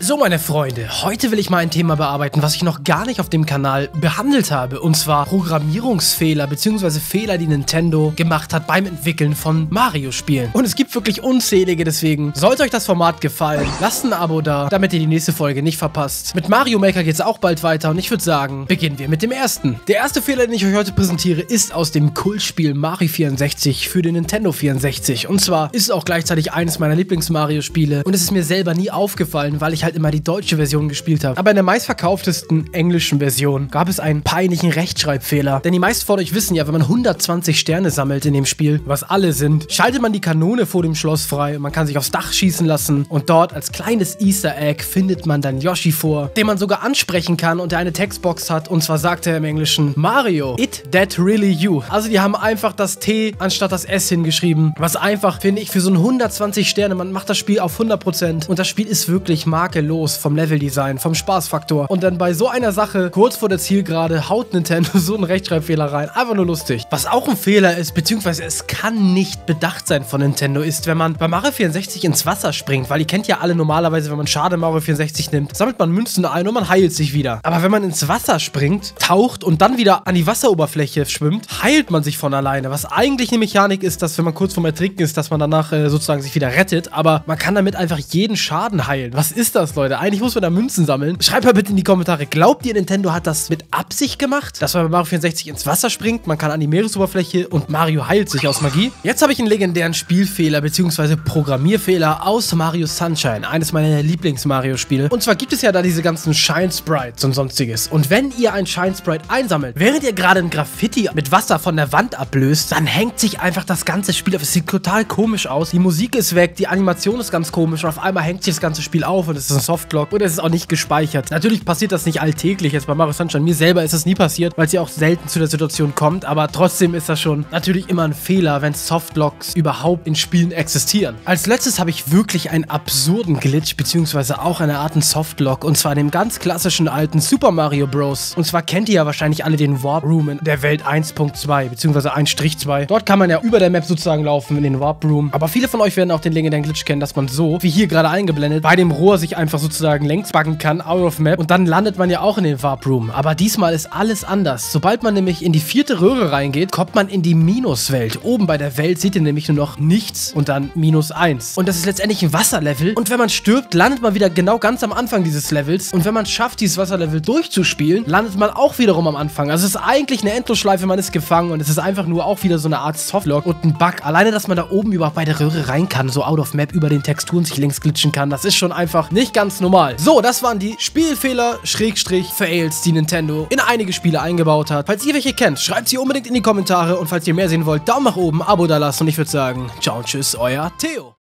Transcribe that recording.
So meine Freunde, heute will ich mal ein Thema bearbeiten, was ich noch gar nicht auf dem Kanal behandelt habe, und zwar Programmierungsfehler bzw. Fehler, die Nintendo gemacht hat beim Entwickeln von Mario-Spielen. Und es gibt wirklich unzählige, deswegen sollte euch das Format gefallen, lasst ein Abo da, damit ihr die nächste Folge nicht verpasst. Mit Mario Maker geht es auch bald weiter und ich würde sagen, beginnen wir mit dem ersten. Der erste Fehler, den ich euch heute präsentiere, ist aus dem Kultspiel Mario 64 für den Nintendo 64. Und zwar ist es auch gleichzeitig eines meiner Lieblings-Mario-Spiele und es ist mir selber nie aufgefallen, weil ich halt immer die deutsche Version gespielt habe. Aber in der meistverkauftesten englischen Version gab es einen peinlichen Rechtschreibfehler. Denn die meisten von euch wissen ja, wenn man 120 Sterne sammelt in dem Spiel, was alle sind, schaltet man die Kanone vor dem Schloss frei, man kann sich aufs Dach schießen lassen und dort als kleines Easter Egg findet man dann Yoshi vor, den man sogar ansprechen kann und der eine Textbox hat, und zwar sagt er im Englischen Mario, it that really you. Also die haben einfach das T anstatt das S hingeschrieben, was einfach, finde ich, für so ein 120 Sterne, man macht das Spiel auf 100% und das Spiel ist wirklich makellos. Los vom Leveldesign, vom Spaßfaktor. Und dann bei so einer Sache, kurz vor der Zielgerade, haut Nintendo so einen Rechtschreibfehler rein. Einfach nur lustig. Was auch ein Fehler ist, beziehungsweise es kann nicht bedacht sein von Nintendo, ist, wenn man bei Mario 64 ins Wasser springt, weil ihr kennt ja alle normalerweise, wenn man Schade Mario 64 nimmt, sammelt man Münzen ein und man heilt sich wieder. Aber wenn man ins Wasser springt, taucht und dann wieder an die Wasseroberfläche schwimmt, heilt man sich von alleine. Was eigentlich eine Mechanik ist, dass wenn man kurz vorm Ertrinken ist, dass man danach sozusagen sich wieder rettet, aber man kann damit einfach jeden Schaden heilen. Was ist das, Leute? Eigentlich muss man da Münzen sammeln. Schreibt mal bitte in die Kommentare, glaubt ihr, Nintendo hat das mit Absicht gemacht? Dass man bei Mario 64 ins Wasser springt, man kann an die Meeresoberfläche und Mario heilt sich aus Magie. Jetzt habe ich einen legendären Spielfehler bzw. Programmierfehler aus Mario Sunshine, eines meiner Lieblings-Mario-Spiele. Und zwar gibt es ja da diese ganzen Shine-Sprites und sonstiges. Und wenn ihr ein Shine-Sprite einsammelt, während ihr gerade ein Graffiti mit Wasser von der Wand ablöst, dann hängt sich einfach das ganze Spiel auf. Es sieht total komisch aus. Die Musik ist weg, die Animation ist ganz komisch und auf einmal hängt sich das ganze Spiel auf und es ist ein Softlock und es ist auch nicht gespeichert. Natürlich passiert das nicht alltäglich jetzt bei Mario Sunshine. Mir selber ist das nie passiert, weil es ja auch selten zu der Situation kommt, aber trotzdem ist das schon natürlich immer ein Fehler, wenn Softlocks überhaupt in Spielen existieren. Als letztes habe ich wirklich einen absurden Glitch, beziehungsweise auch eine Art Softlock, und zwar dem ganz klassischen alten Super Mario Bros. Und zwar kennt ihr ja wahrscheinlich alle den Warp Room in der Welt 1.2, beziehungsweise 1-2. Dort kann man ja über der Map sozusagen laufen in den Warp Room, aber viele von euch werden auch den legendären Glitch kennen, dass man so, wie hier gerade eingeblendet, bei dem Rohr sich einfach sozusagen längs backen kann, out of map, und dann landet man ja auch in den Warp Room. Aber diesmal ist alles anders. Sobald man nämlich in die vierte Röhre reingeht, kommt man in die Minuswelt. Oben bei der Welt seht ihr nämlich nur noch nichts und dann -1. Und das ist letztendlich ein Wasserlevel, und wenn man stirbt, landet man wieder genau ganz am Anfang dieses Levels, und wenn man schafft, dieses Wasserlevel durchzuspielen, landet man auch wiederum am Anfang. Also es ist eigentlich eine Endlosschleife, man ist gefangen und es ist einfach nur auch wieder so eine Art Softlock und ein Bug. Alleine, dass man da oben überhaupt bei der Röhre rein kann, so out of map über den Texturen sich längs glitschen kann, das ist schon einfach nicht ganz normal. So, das waren die Spielfehler / Fails, die Nintendo in einige Spiele eingebaut hat. Falls ihr welche kennt, schreibt sie unbedingt in die Kommentare, und falls ihr mehr sehen wollt, Daumen nach oben, Abo da lassen, und ich würde sagen, ciao und tschüss, euer Theo.